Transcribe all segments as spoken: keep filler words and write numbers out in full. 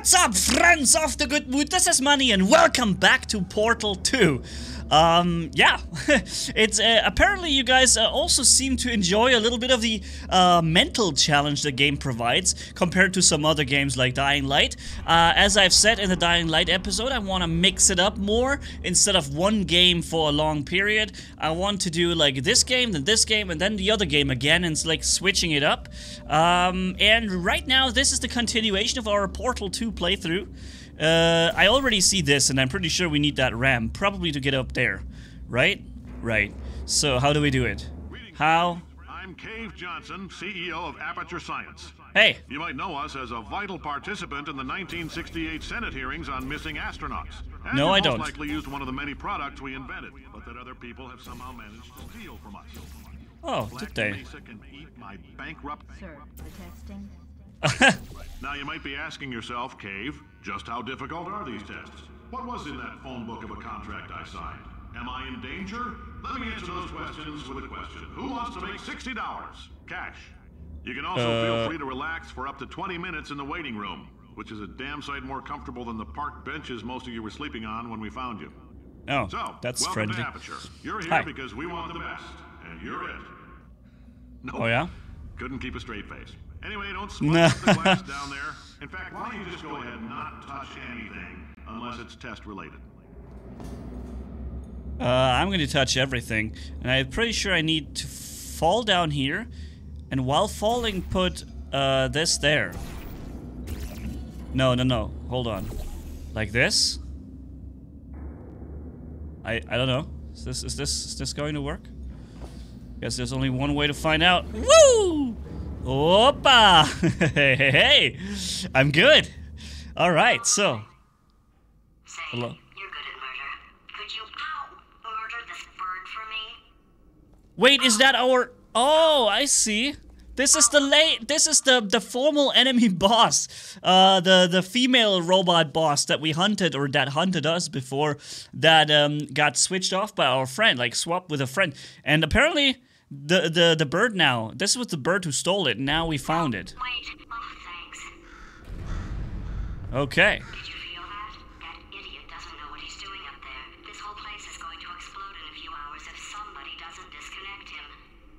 What's up, friends of the good mood? This is Money and welcome back to Portal two. Um, yeah, it's uh, apparently you guys uh, also seem to enjoy a little bit of the uh, mental challenge the game provides compared to some other games like Dying Light. Uh, as I've said in the Dying Light episode, I want to mix it up more. Instead of one game for a long period, I want to do like this game, then this game, and then the other game again, and it's like switching it up. Um, and right now, this is the continuation of our Portal two playthrough. Uh, I already see this, and I'm pretty sure we need that ramp, probably to get up there, right? Right. So, how do we do it? How? I'm Cave Johnson, C E O of Aperture Science. Hey! You might know us as a vital participant in the nineteen sixty-eight Senate hearings on missing astronauts. And no, I don't. Most likely used one of the many products we invented, but that other people have somehow managed to steal from us. Oh, did they? Sir, the testing? Now you might be asking yourself, Cave, just how difficult are these tests? What was in that phone book of a contract I signed? Am I in danger? Let me answer those questions with a question. Who wants to make sixty dollars? Cash. You can also uh... feel free to relax for up to twenty minutes in the waiting room, which is a damn sight more comfortable than the park benches most of you were sleeping on when we found you. Oh, so, that's friendly. To Aperture. You're here Hi. Because we want the best, and you're it. No, oh, yeah? Couldn't keep a straight face. Anyway, don't splash the glass down there. In fact, why don't you just go ahead and not touch anything unless it's test-related? Uh, I'm going to touch everything, and I'm pretty sure I need to fall down here, and while falling, put uh, this there. No, no, no. Hold on. Like this? I I don't know. Is this is this is this going to work? Guess there's only one way to find out. Woo! Opa! Hey, hey, hey! I'm good. All right, so. Say, hello. You're good at murder. Could you ow, murder this bird for me? Wait, is that our? Oh, I see. This is the late. This is the the formal enemy boss, uh, the the female robot boss that we hunted or that hunted us before, that um, got switched off by our friend, like swapped with a friend, and apparently. The, the the bird now. This was the bird who stole it. Now we found it. Wait. Oh, thanks. Okay. Did you feel that? That idiot doesn't know what he's doing up there. This whole place is going to explode in a few hours if somebody doesn't disconnect him.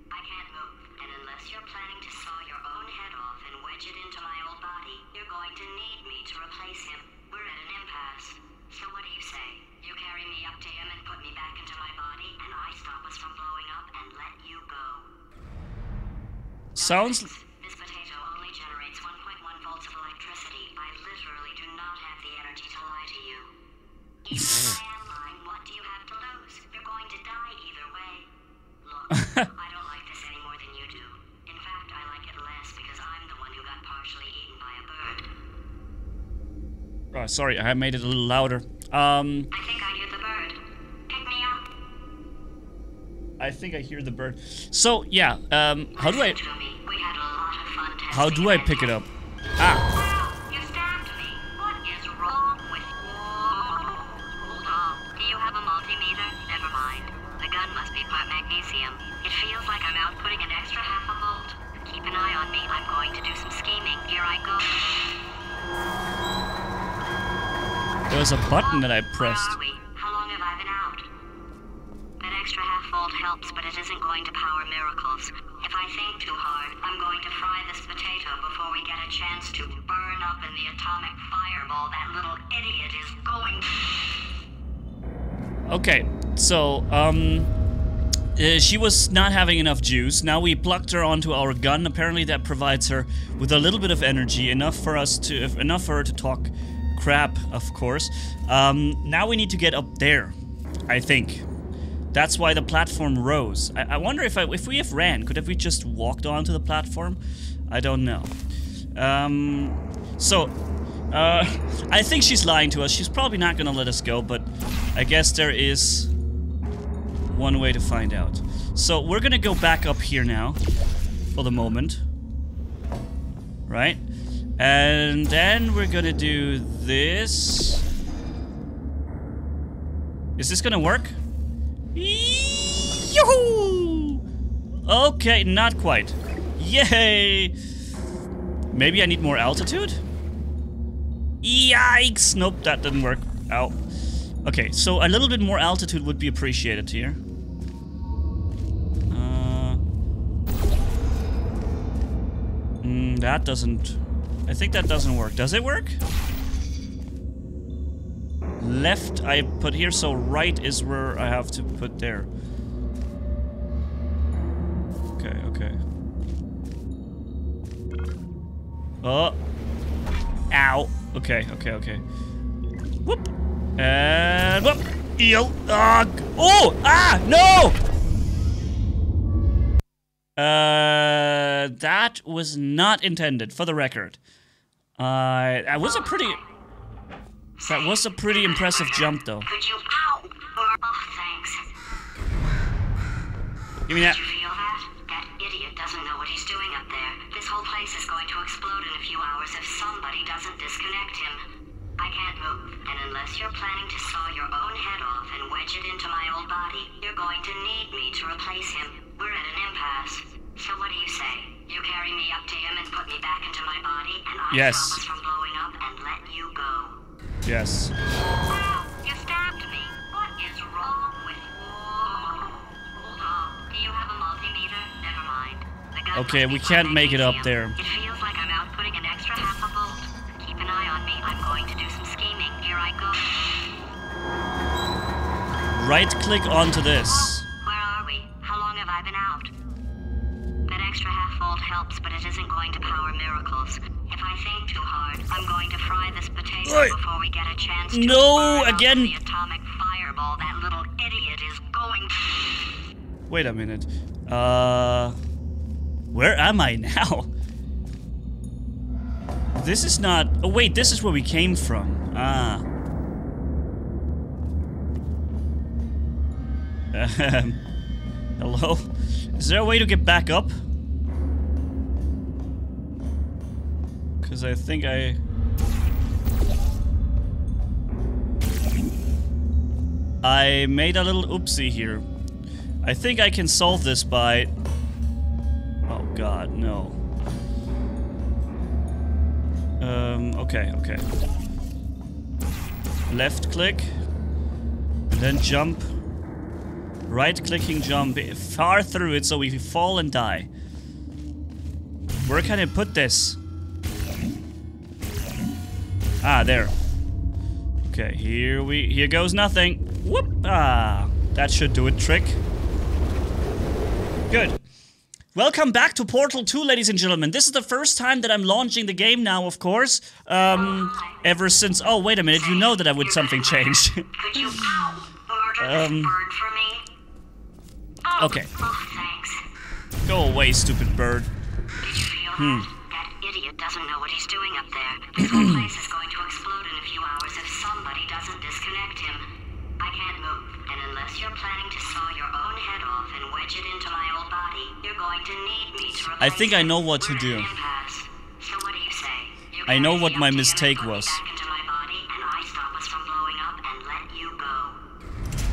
I can't move, and unless you're planning to saw your own head off and wedge it into my old body, you're going to need me to replace him. We're at an impasse. So what do you say? You carry me up to him and put me back into my body, and I stop us from blowing up and let you go. Sounds... This potato only generates one point one volts of electricity. I literally do not have the energy to lie to you. In the landline, what do you have to lose? You're going to die either way. Look, I don't like this any more than you do. In fact, I like it less because I'm the one who got partially eaten by a bird. Oh, sorry, I made it a little louder. Um, I think I hear the bird. Pick me up. I think I hear the bird. So yeah, um, how do I? How do I pick it up? Ah. You stabbed me. What is wrong with you? Hold on. Do you have a multimeter? Never mind. The gun must be part magnesium. It feels like I'm outputting an extra half a volt. Keep an eye on me. I'm going to do some scheming. Here I go. There was a button that I pressed. Where are we? How long have I been out? That extra half volt helps, but it isn't going to power miracles. If I think too hard, I'm going to fry this potato before we get a chance to burn up in the atomic fireball that little idiot is going. Okay, so um, uh, she was not having enough juice. Now we plugged her onto our gun. Apparently, that provides her with a little bit of energy, enough for us to, if, enough for her to talk. Crap, of course. Um, now we need to get up there, I think. That's why the platform rose. I, I wonder if I, if we have ran, could have we just walked onto the platform? I don't know. Um, so, uh, I think she's lying to us. She's probably not gonna let us go, but I guess there is one way to find out. So we're gonna go back up here now, for the moment. Right? And then we're gonna do this. Is this gonna work? Yoo-hoo! Okay, not quite. Yay! Maybe I need more altitude? Yikes! Nope, that didn't work out. Okay, so a little bit more altitude would be appreciated here. Uh, mm, that doesn't... I think that doesn't work. Does it work? Left I put here, so right is where I have to put there. Okay, okay. Oh. Ow. Okay, okay, okay. Whoop. And whoop. Yo. Uh, oh! Ah! No! Uh, that was not intended, for the record. Uh, that was a pretty... That was a pretty impressive jump, though. Could you ow, oh, thanks. Give me that. Did you feel that? That idiot doesn't know what he's doing up there. This whole place is going to explode in a few hours if somebody doesn't disconnect him. I can't move, and unless you're planning to saw your own head off and wedge it into my old body, you're going to need me to replace him. We're at an impasse. So what do you say? You carry me up to him and put me back into my body, and I yes. promise from blowing up and let you go. Yes. Wow, you stabbed me. What is wrong with you? Hold on. Do you have a multimeter? Never mind. The gun okay, we can't make it up there. It feels like I'm outputting an extra half a volt. Keep an eye on me. I'm going to do some scheming. Here I go. Right click onto this. Oh, where are we? How long have I been out? That extra half volt helps, but it isn't going to power miracles. If I think too hard, I'm going to fry this potato right. before we get a chance to no, again. The atomic fireball that little idiot is going to... Wait a minute. Uh, where am I now? This is not... Oh, wait, this is where we came from. Ah. Hello? Is there a way to get back up? Because I think I... I made a little oopsie here. I think I can solve this by... Oh god, no. Um, okay, okay. Left click. And then jump. Right clicking jump far through it so we fall and die. Where can I put this? Ah, there. Okay, here we... Here goes nothing. Whoop! Ah, that should do it, trick. Good. Welcome back to Portal two, ladies and gentlemen. This is the first time that I'm launching the game now, of course. Um, ever since... Oh, wait a minute, you know that I would something changed. Could you um, bird for me? Okay. Go away, stupid bird. Hmm. Idiot doesn't know what he's doing up there. This whole place is going to explode in a few hours if somebody doesn't disconnect him. I can't move, and unless you're planning to saw your own head off and wedge it into my old body, you're going to need me to replace I think I know what to do. So what do you say? You I know what my mistake was. Back into my body, and I stop us from blowing up and let you go.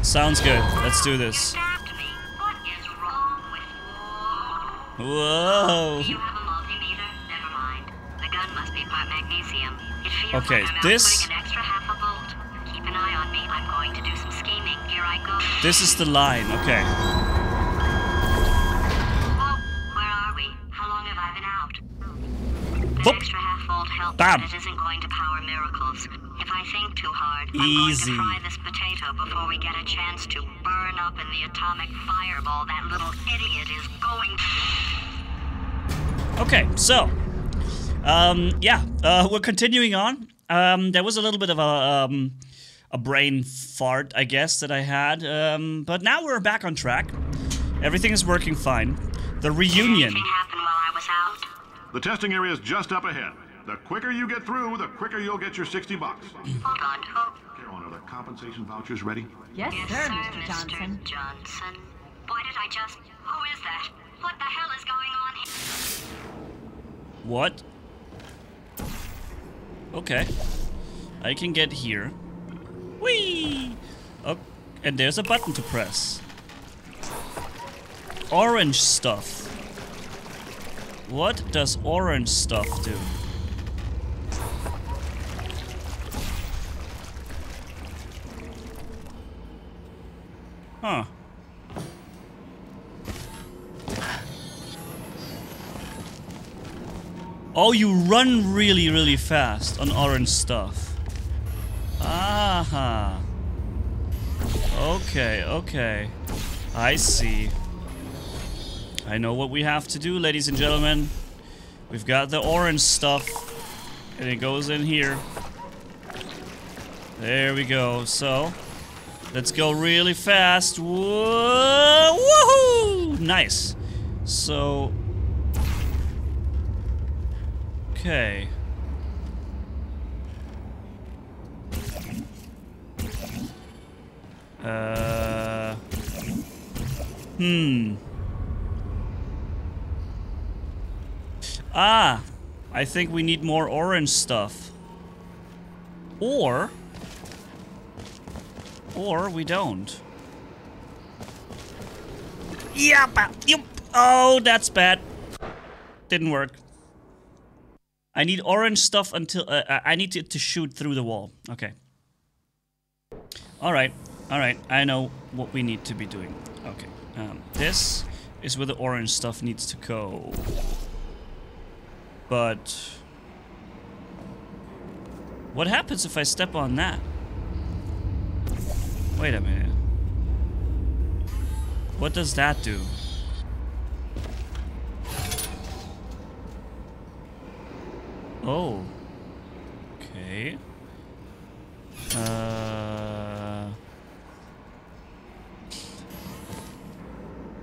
Sounds good. Let's do this. You stabbed me. What is wrong with you? Whoa. You have a Okay, this. This is the line. Okay. Oh, where are we? How long have I been out? This extra half volt helps, but it isn't going to power miracles. If I think too hard, I'm Easy. going to fry this potato before we get a chance to burn up in the atomic fireball that little idiot is going to. Okay, so. Um, yeah, uh, we're continuing on. Um, there was a little bit of a, um, a brain fart, I guess, that I had. Um, but now we're back on track. Everything is working fine. The reunion. Did anything happen while I was out? The testing area is just up ahead. The quicker you get through, the quicker you'll get your sixty bucks. Hold on, hope. Carolyn, are the compensation vouchers ready? Yes, yes sir, Mister Johnson. Mister Johnson. Boy, did I just... Who is that? What the hell is going on here? What? Okay, I can get here. Whee! Oh, and there's a button to press. Orange stuff. What does orange stuff do? Huh. Oh, you run really, really fast on orange stuff. Aha. Okay, okay. I see. I know what we have to do, ladies and gentlemen. We've got the orange stuff, and it goes in here. There we go. So, let's go really fast. Whoa! Woohoo! Nice. So... okay. Uh... Hmm. Ah! I think we need more orange stuff. Or... Or we don't. Yep. Yep. Oh, that's bad. Didn't work. I need orange stuff until uh, I need it to, to shoot through the wall. Okay. All right. All right. I know what we need to be doing. Okay. Um, this is where the orange stuff needs to go. But what happens if I step on that? Wait a minute. What does that do? Oh. Okay. Uh.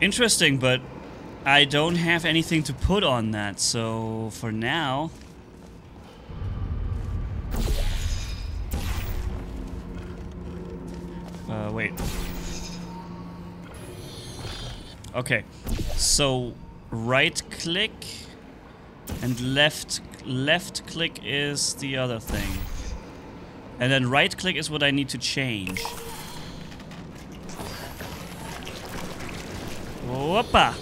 Interesting, but I don't have anything to put on that, so for now. Uh, wait. Okay. So, right click and left left click is the other thing. And then right click is what I need to change. Whoopa!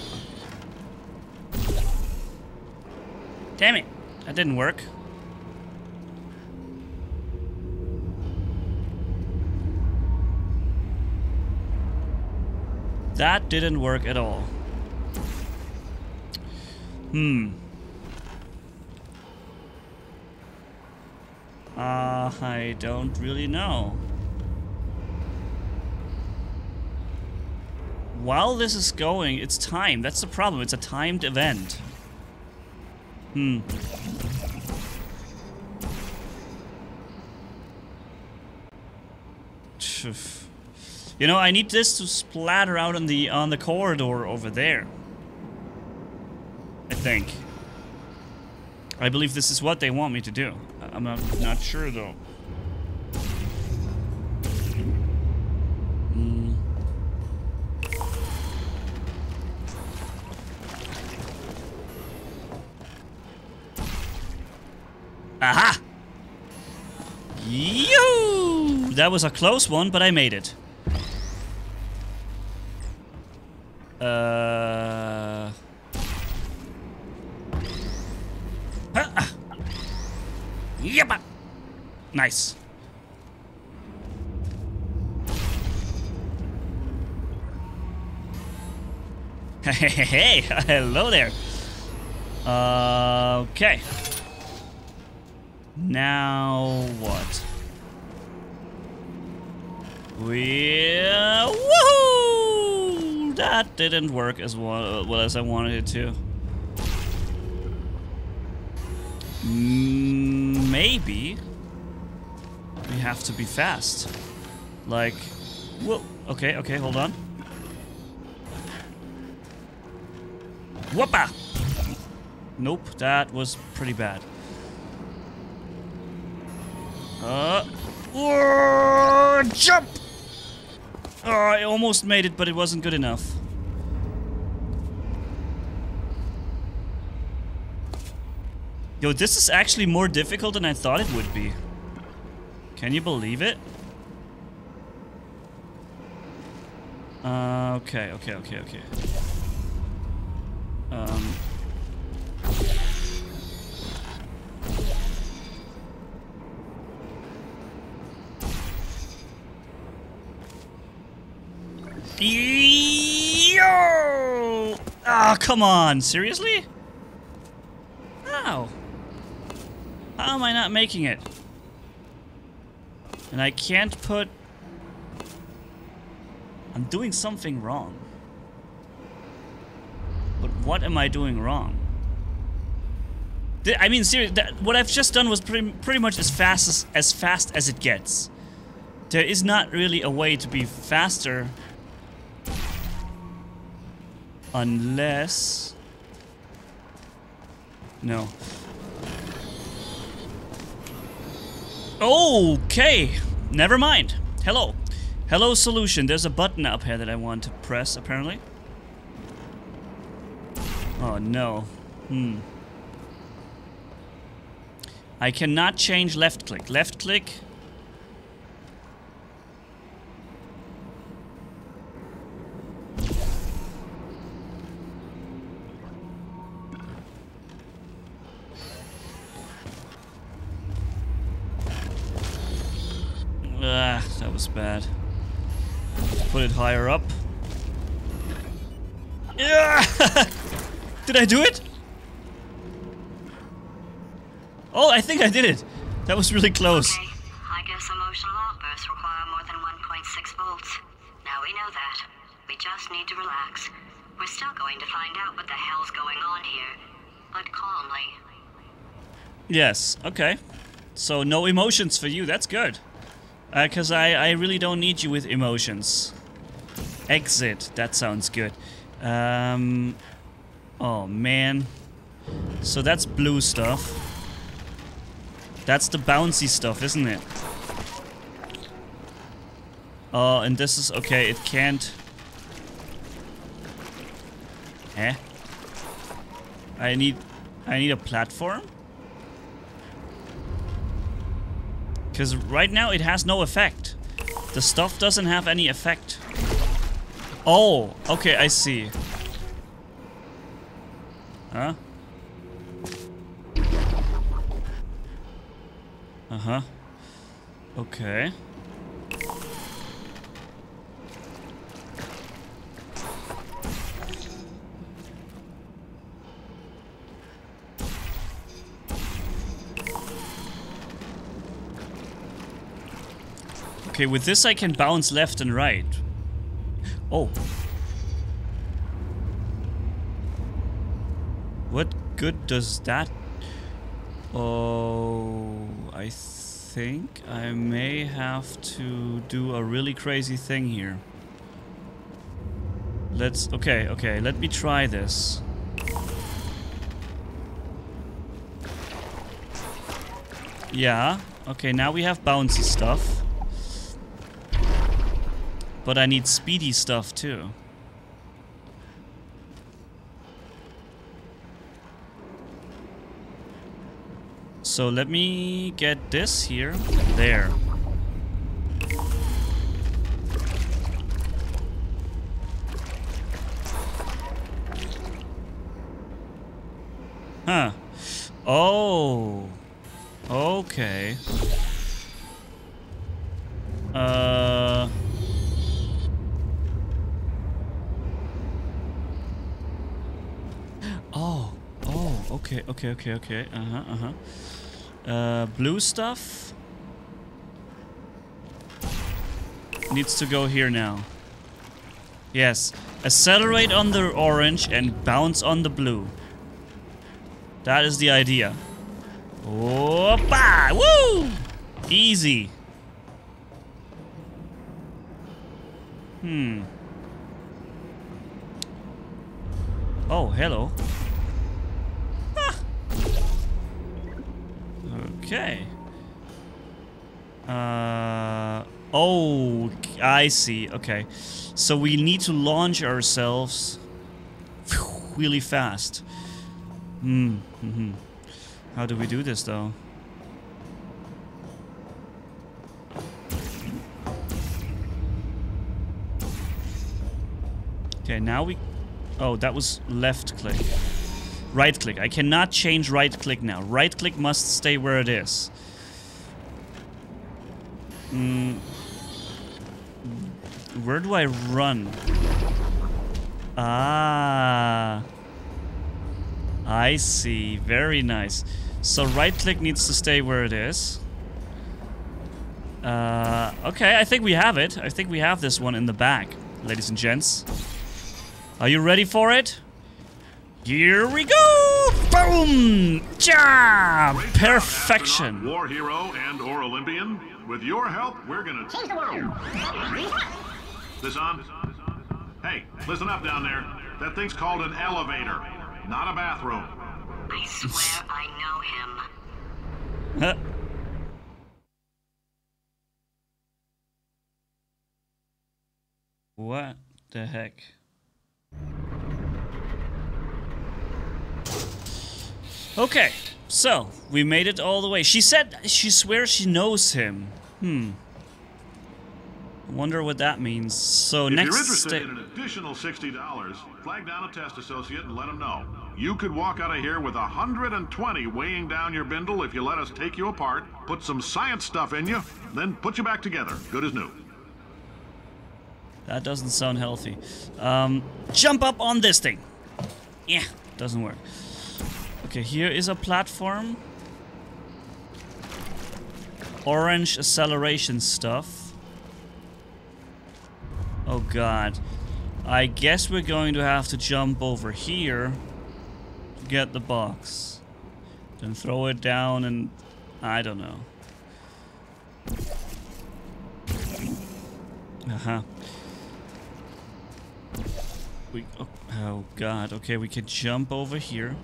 Damn it! That didn't work. That didn't work at all. Hmm. Uh, I don't really know. While this is going, it's time. That's the problem. It's a timed event. Hmm. Tch. You know, I need this to splatter out on the on the corridor over there. I think. I believe this is what they want me to do. I'm not, not sure though. Mm. Aha! Yo! That was a close one, but I made it. Uh. Ah. Yep. Nice. Hey, hey, hey, hello there. Uh, okay. Now what? We uh, woohoo! That didn't work as well, well as I wanted it to. Maybe we have to be fast. Like, whoa. Okay, okay, hold on. Whoopa! Nope, that was pretty bad. Uh, or jump! Oh, I almost made it, but it wasn't good enough. Yo, this is actually more difficult than I thought it would be. Can you believe it? Uh, okay, okay, okay, okay. Um... Yo! Oh, come on. Seriously? How? How am I not making it? And I can't put... I'm doing something wrong. But what am I doing wrong? I mean, seriously, that, what I've just done was pretty, pretty much as fast as, as fast as it gets. There is not really a way to be faster. Unless... No. Okay! Never mind. Hello. Hello, solution. There's a button up here that I want to press, apparently. Oh, no. Hmm. I cannot change left click. Left click. Ah, that was bad. Put it higher up. Ah! Did I do it? Oh, I think I did it. That was really close. Okay. I guess emotional outbursts require more than one point six volts. Now we know that. We just need to relax. We're still going to find out what the hell's going on here, but calmly. Yes, okay. So no emotions for you, that's good. Uh, cause I, I really don't need you with emotions. Exit, that sounds good. Um, oh man. So that's blue stuff. That's the bouncy stuff, isn't it? Oh, uh, and this is... Okay, it can't... Eh? I need... I need a platform? Because right now it has no effect. The stuff doesn't have any effect. Oh, okay, I see. Huh? Uh-huh. Okay. Okay, with this I can bounce left and right. Oh. What good does that... Oh... I think I may have to do a really crazy thing here. Let's... Okay, okay, let me try this. Yeah, okay, now we have bouncy stuff. But I need speedy stuff too. So let me get this here. There. Huh. Oh. Okay. Uh. Oh. Oh. Okay. Okay. Okay. Okay. Uh-huh. Uh-huh. Uh, blue stuff needs to go here now. Yes, accelerate on the orange and bounce on the blue. That is the idea. Opa! Woo! Easy. Hmm. Oh, hello. Okay. Uh, oh, I see. Okay. So we need to launch ourselves really fast. Hmm. Mm-hmm. How do we do this, though? Okay, now we... Oh, that was left click. Right click. I cannot change right click now. Right click must stay where it is. Mm. where do I run? Ah, I see. Very nice. So right click needs to stay where it is. Uh, okay, I think we have it. I think we have this one in the back, ladies and gents. Are you ready for it? Here we go! Boom! Ja! Perfection. War hero and or Olympian. With your help, we're gonna change the world. This on? Hey, listen up down there. That thing's called an elevator, not a bathroom. I swear I know him. Huh? What the heck? Okay, so we made it all the way. She said she swears she knows him. Hmm. I wonder what that means. So if next you're interested in an additional sixty dollars, flag down a test associate and let him know. You could walk out of here with one hundred twenty weighing down your bindle if you let us take you apart, put some science stuff in you, then put you back together, good as new. That doesn't sound healthy. Um, jump up on this thing. Yeah, doesn't work. Okay, here is a platform. Orange acceleration stuff. Oh god. I guess we're going to have to jump over here to get the box. Then throw it down and... I don't know. Uh-huh. We, oh, oh god, okay, we can jump over here.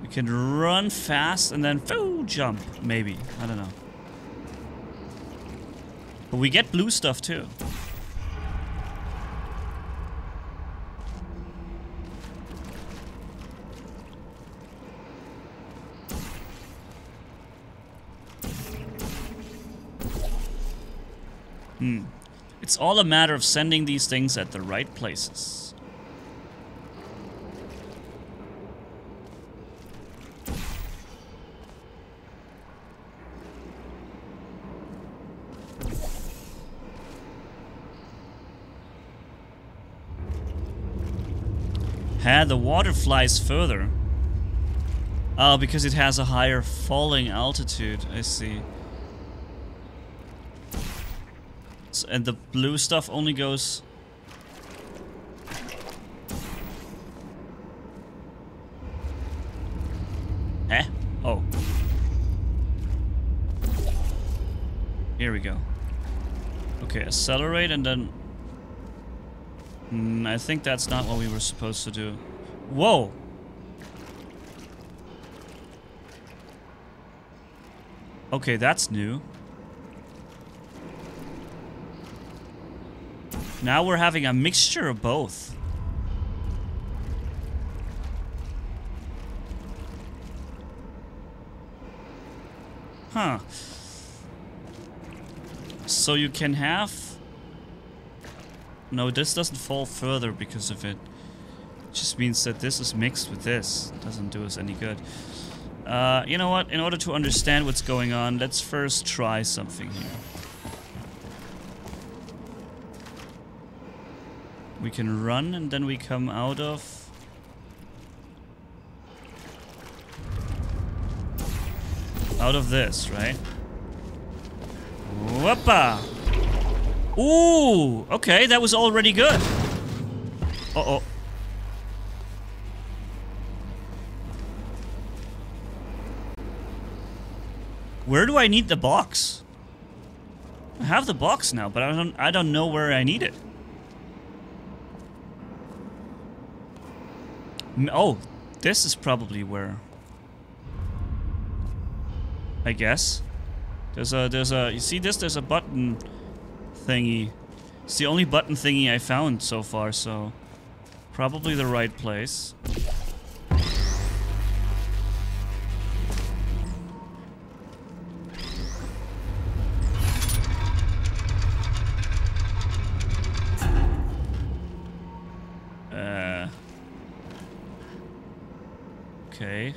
We can run fast and then whoo, jump, maybe. I don't know. But we get blue stuff too. Hmm. It's all a matter of sending these things at the right places. Ha, the water flies further. Oh, because it has a higher falling altitude, I see. And the blue stuff only goes... Eh? Oh. Here we go. Okay, accelerate and then... Mm, I think that's not what we were supposed to do. Whoa! Okay, that's new. Now we're having a mixture of both. Huh. So you can have... No, this doesn't fall further because of it. It just means that this is mixed with this. It doesn't do us any good. Uh, you know what? In order to understand what's going on, let's first try something here. We can run and then we come out of... Out of this, right? Whoppa! Ooh! Okay, that was already good! Uh-oh. Where do I need the box? I have the box now, but I don't, I don't know where I need it. Oh, this is probably where. I guess. There's a, there's a, you see this? There's a button thingy. It's the only button thingy I found so far, so. Probably the right place. Okay.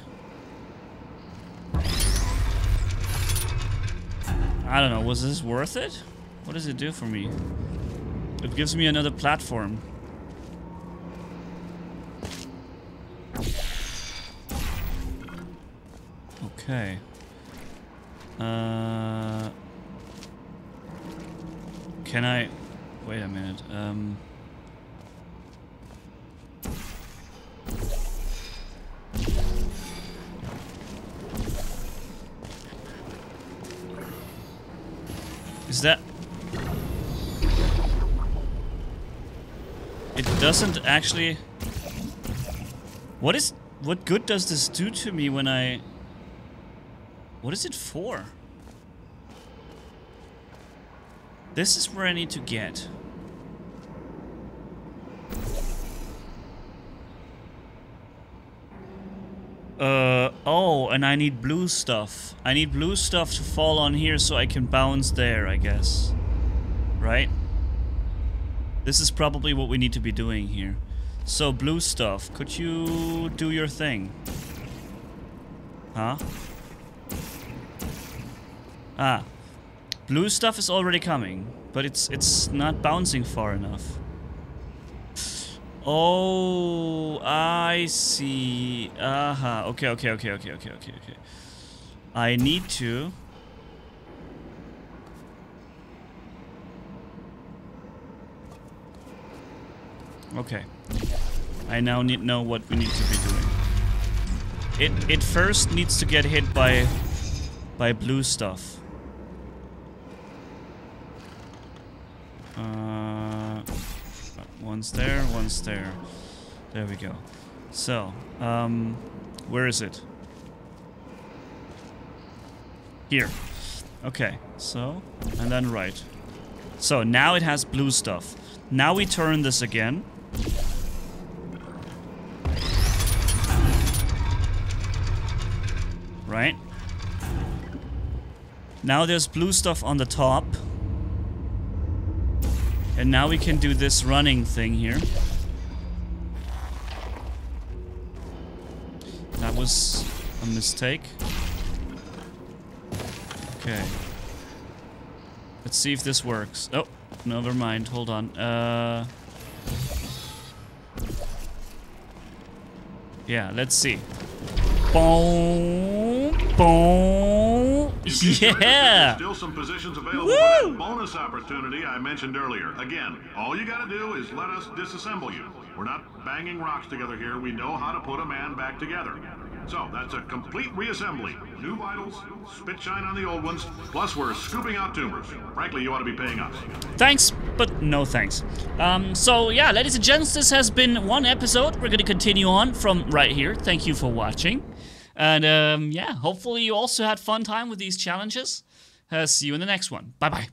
I don't know, was this worth it? What does it do for me? It gives me another platform. Okay. Uh, can I... Wait a minute. Um... Is that... It doesn't actually... What is... What good does this do to me when I... What is it for? This is where I need to get. Uh, oh, and I need blue stuff. I need blue stuff to fall on here so I can bounce there, I guess. Right? This is probably what we need to be doing here. So, blue stuff. Could you do your thing? Huh? Ah, blue stuff is already coming, but it's it's not bouncing far enough. Oh, I see. Aha. Okay, okay, okay, okay, okay, okay, okay. I need to. Okay. I now need to know what we need to be doing. It it first needs to get hit by by blue stuff. Uh, one's there, one's there. There we go. So, um, where is it? Here. Okay, so, and then right. So, now it has blue stuff. Now we turn this again. Right? Now there's blue stuff on the top. And now we can do this running thing here. That was a mistake. Okay. Let's see if this works. Oh, never mind. Hold on. Uh. Yeah, let's see. Boom! Boom! Yeah! There's still some positions available. Woo! For that bonus opportunity I mentioned earlier. Again, all you gotta do is let us disassemble you. We're not banging rocks together here. We know how to put a man back together. So, that's a complete reassembly. New vitals, spit shine on the old ones, plus we're scooping out tumors. Frankly, you ought to be paying us. Thanks, but no thanks. Um, so, yeah, ladies and gents, this has been one episode. We're gonna continue on from right here. Thank you for watching. And, um, yeah, hopefully you also had fun time with these challenges. Uh, see you in the next one. Bye-bye.